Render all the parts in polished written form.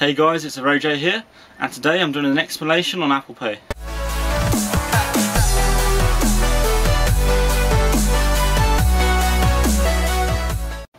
Hey guys, it's ArrayJay here, and today I'm doing an explanation on Apple Pay.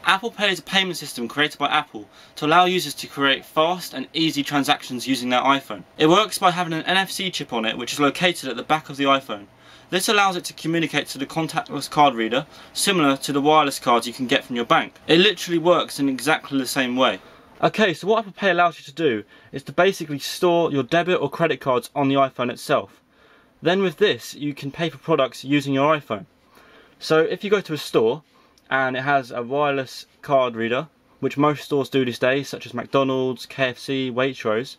Apple Pay is a payment system created by Apple to allow users to create fast and easy transactions using their iPhone. It works by having an NFC chip on it, which is located at the back of the iPhone. This allows it to communicate to the contactless card reader, similar to the wireless cards you can get from your bank. It literally works in exactly the same way. Okay, so what Apple Pay allows you to do is to basically store your debit or credit cards on the iPhone itself. Then with this, you can pay for products using your iPhone. So if you go to a store and it has a wireless card reader, which most stores do these days, such as McDonald's, KFC, Waitrose,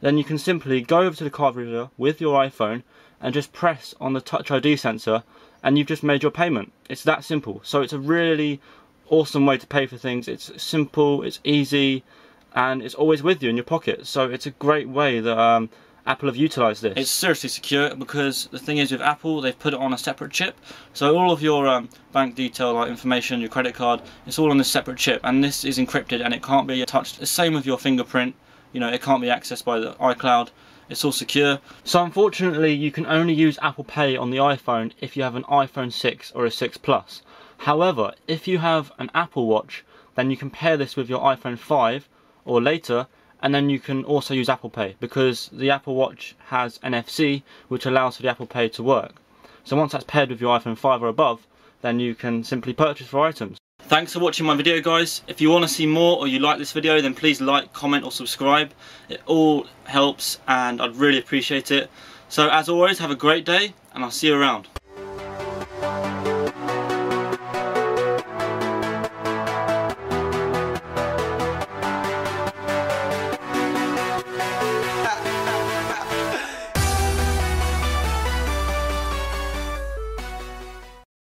then you can simply go over to the card reader with your iPhone and just press on the Touch ID sensor and you've just made your payment. It's that simple. So it's a really awesome way to pay for things. It's simple, it's easy, and it's always with you in your pocket. So it's a great way that Apple have utilised this. It's seriously secure, because the thing is with Apple, they've put it on a separate chip. So all of your bank detail, like information, your credit card, it's all on this separate chip, and this is encrypted and it can't be touched. The same with your fingerprint, you know, it can't be accessed by the iCloud. It's all secure. So unfortunately, you can only use Apple Pay on the iPhone if you have an iPhone 6 or a 6 Plus. However, if you have an Apple Watch, then you can pair this with your iPhone 5 or later, and then you can also use Apple Pay, because the Apple Watch has NFC, which allows for the Apple Pay to work. So once that's paired with your iPhone 5 or above, then you can simply purchase for items. Thanks for watching my video, guys. If you want to see more or you like this video, then please like, comment or subscribe. It all helps and I'd really appreciate it. So as always, have a great day and I'll see you around.